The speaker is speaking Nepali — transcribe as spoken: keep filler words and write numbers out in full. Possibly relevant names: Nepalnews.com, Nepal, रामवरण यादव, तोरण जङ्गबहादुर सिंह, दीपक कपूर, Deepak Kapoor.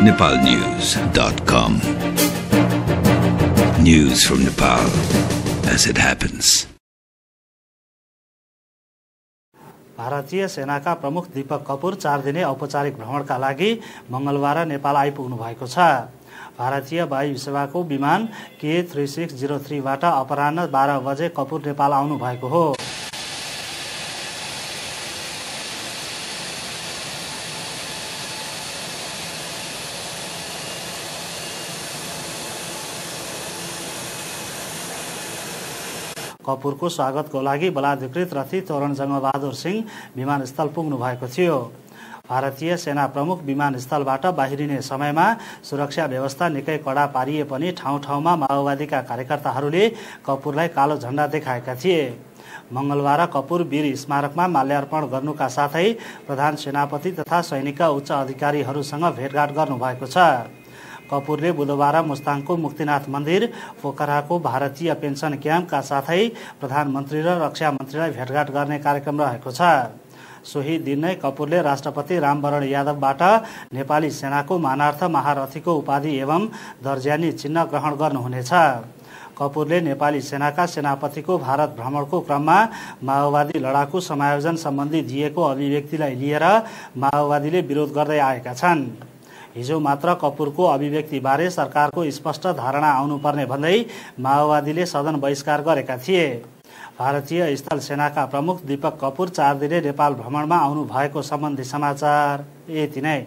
nepal news dot com. News from Nepal as it happens. भारतीय सेनाका प्रमुख दीपक कपूर चार दिने औपचारिक भ्रमणका लागि मंगलबार नेपाल आइपुग्नु भएको छ। भारतीय वायु सेवाको विमान के थ्री सिक्स जीरो थ्री बाट अपराह्न बाह्र बजे कपूर नेपाल आउनु भएको हो। कपूरको स्वागतको लागि बलाधिकृत रथी तोरण जङ्गबहादुर सिंह विमानस्थल पुग्नु भएको थियो। भारतीय सेना प्रमुख विमानस्थलबाट बाहिरिने समयमा सुरक्षा व्यवस्था निकै कडा पारिए पनि ठाउँ ठाउँमा माओवादीका कार्यकर्ताहरूले कपूरलाई कालो झण्डा देखाएका थिए। मंगलबार कपूर वीर स्मारकमा माल्यार्पण गर्नुका साथै प्रधान सेनापति तथा सैनिकका उच्च अधिकारीहरूसँग भेटघाट गर्नुभएको छ। कपूरले बुधवार मुस्ताङको मुक्तिनाथ मन्दिर, पोखराको भारतीय पेन्सन क्याम्पका साथै प्रधानमन्त्री र रक्षा मन्त्रीलाई भेटघाट गर्ने कार्यक्रम रहेको छ। सोही दिन नै कपूरले राष्ट्रपति रामवरण यादवबाट नेपाली सेनाको मानार्थ महारथीको उपाधि एवं दर्जानी चिन्ह ग्रहण गर्नुहुनेछ। कपूरले नेपाली सेनाका सेनापतिको भारत भ्रमणको क्रममा माओवादी लडाकु समायोजन सम्बन्धी दिएको अभिव्यक्तिलाई लिएर माओवादीले विरोध गर्दै आएका छन्। हिजो मात्र कपूरको अभिव्यक्तिबारे सरकारको स्पष्ट धारणा आउनुपर्ने भन्दै माओवादीले सदन बहिष्कार गरेका थिए। भारतीय स्थल सेनाका प्रमुख दीपक कपूर चार दिने नेपाल भ्रमणमा आउनु भएको सम्बन्धी समाचार यति नै।